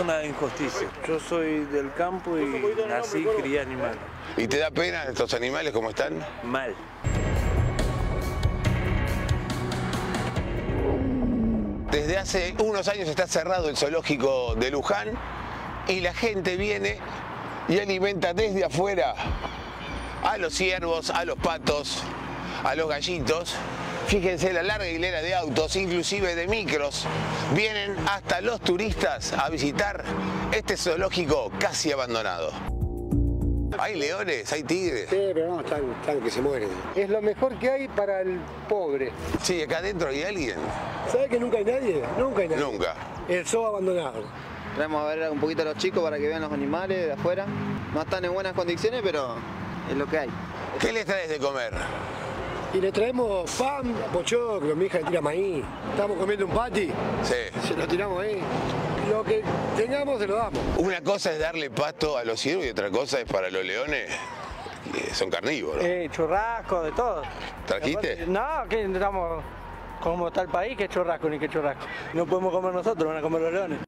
una injusticia. Yo soy del campo y nací, crié animales. ¿Y te da pena estos animales como están? Mal. Desde hace unos años está cerrado el zoológico de Luján y la gente viene y alimenta desde afuera a los ciervos, a los patos, a los gallitos. Fíjense la larga hilera de autos, inclusive de micros. Vienen hasta los turistas a visitar este zoológico casi abandonado. Hay leones, hay tigres. Pero no, están que se mueren. Es lo mejor que hay para el pobre. Sí, acá adentro hay alguien. ¿Sabe que nunca hay nadie? Nunca hay nadie. Nunca. El zoo abandonado. Vamos a ver un poquito a los chicos para que vean los animales de afuera. No están en buenas condiciones, pero es lo que hay. ¿Qué les traes de comer? Y le traemos pan, pochoclo, mi hija le tira maíz. Estamos comiendo un patty, sí. Se lo tiramos ahí. Lo que tengamos se lo damos. Una cosa es darle pasto a los ciervos y otra cosa es para los leones, que son carnívoros. Churrasco, de todo. ¿Trajiste? No, que estamos como tal país, que churrasco ni que churrasco. No podemos comer nosotros, van a comer los leones.